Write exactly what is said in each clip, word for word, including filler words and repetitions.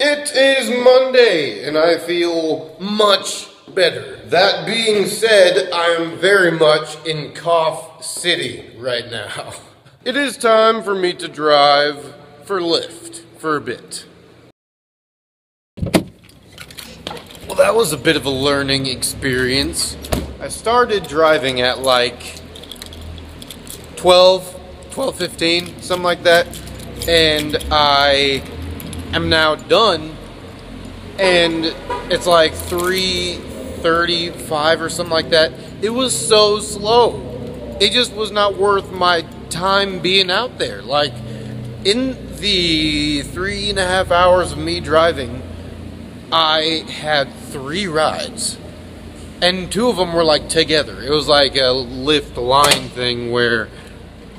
It is Monday, and I feel much better. That being said, I am very much in Cough City right now. It is time for me to drive for Lyft for a bit. Well, that was a bit of a learning experience. I started driving at like twelve, twelve fifteen, something like that, and I... I'm now done, and it's like three thirty-five or something like that. It was so slow. It just was not worth my time being out there. Like, in the three and a half hours of me driving, I had three rides, and two of them were like together. It was like a Lyft line thing where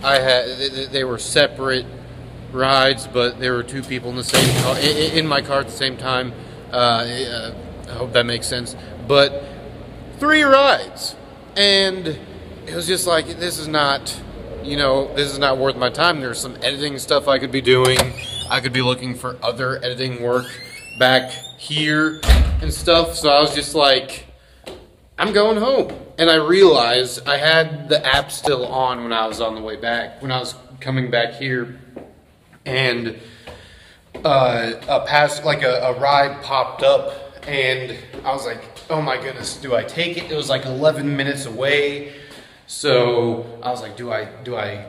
I had they were separate rides, but there were two people in the same car, in my car at the same time. Uh, I hope that makes sense. But three rides, and it was just like, this is not, you know, this is not worth my time. There's some editing stuff I could be doing. I could be looking for other editing work back here and stuff. So I was just like, I'm going home. And I realized I had the app still on when I was on the way back, when I was coming back here. And uh, a pass, like a, a ride popped up, and I was like, oh my goodness, do I take it? It was like eleven minutes away. So I was like, do I, do I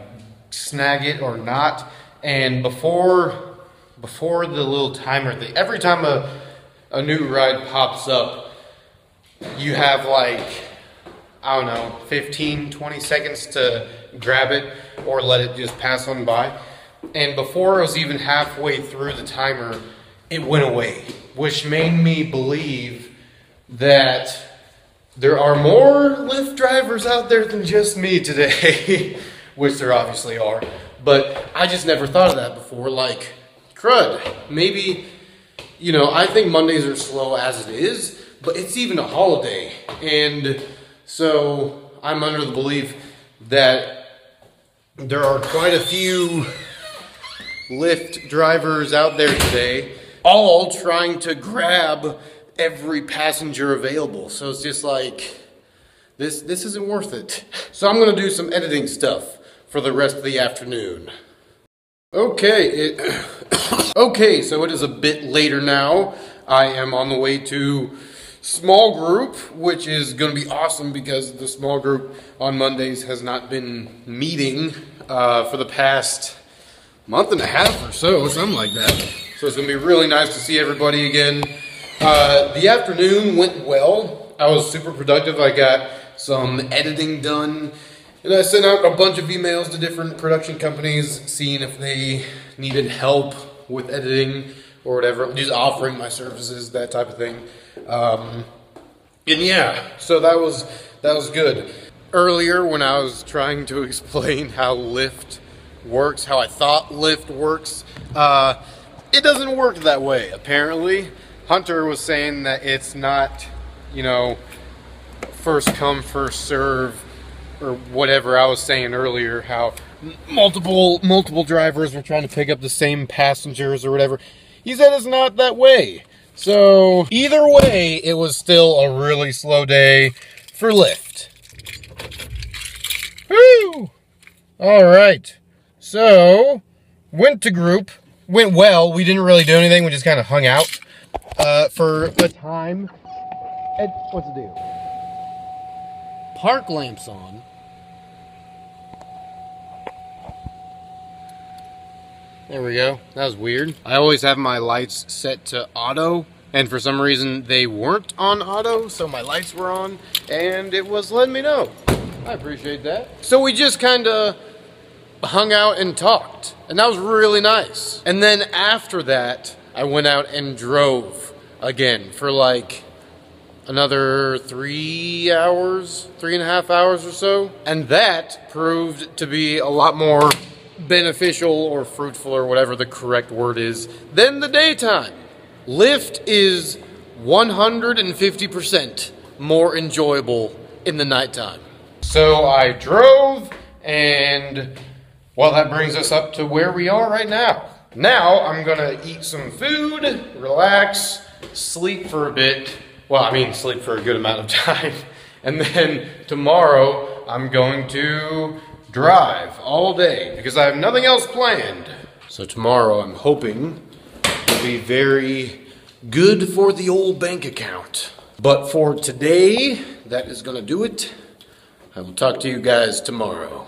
snag it or not? And before, before the little timer thing, every time a, a new ride pops up, you have like, I don't know, fifteen, twenty seconds to grab it or let it just pass on by. And before I was even halfway through the timer, it went away, which made me believe that there are more Lyft drivers out there than just me today, which there obviously are. But I just never thought of that before. Like, crud, maybe, you know, I think Mondays are slow as it is, but it's even a holiday. And so I'm under the belief that there are quite a few Lyft drivers out there today, all trying to grab every passenger available. So it's just like, this this isn't worth it. So I'm gonna do some editing stuff for the rest of the afternoon. Okay, it, okay, so it is a bit later now. I am on the way to small group, which is gonna be awesome because the small group on Mondays has not been meeting uh, for the past month and a half or so, something like that. So it's gonna be really nice to see everybody again. Uh, the afternoon went well. I was super productive. I got some editing done, and I sent out a bunch of emails to different production companies, seeing if they needed help with editing or whatever, just offering my services, that type of thing. Um, and yeah, so that was, that was good. Earlier, when I was trying to explain how Lyft works, how I thought Lyft works, uh, it doesn't work that way, apparently. Hunter was saying that it's not, you know, first come, first serve, or whatever I was saying earlier, how multiple, multiple drivers were trying to pick up the same passengers or whatever. He said it's not that way. So either way, it was still a really slow day for Lyft. Woo! All right. So, went to group, went well. We didn't really do anything, we just kind of hung out uh, for a time. And what's the deal? Park lamps on. There we go, that was weird. I always have my lights set to auto, and for some reason they weren't on auto, so my lights were on, and it was letting me know. I appreciate that. So we just kind of hung out and talked, and that was really nice. And then after that, I went out and drove again for like another three hours, three and a half hours or so. And that proved to be a lot more beneficial or fruitful or whatever the correct word is than the daytime. Lyft is one hundred fifty percent more enjoyable in the nighttime. So I drove, and well, that brings us up to where we are right now. Now I'm gonna eat some food, relax, sleep for a bit. Well, I mean sleep for a good amount of time. And then tomorrow I'm going to drive all day because I have nothing else planned. So tomorrow I'm hoping will be very good for the old bank account. But for today, that is gonna do it. I will talk to you guys tomorrow.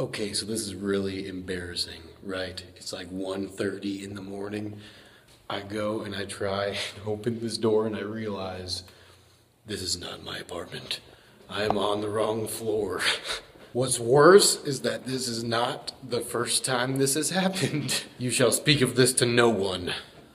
Okay, so this is really embarrassing, right? It's like one thirty in the morning. I go and I try and open this door and I realize this is not my apartment. I am on the wrong floor. What's worse is that this is not the first time this has happened. You shall speak of this to no one.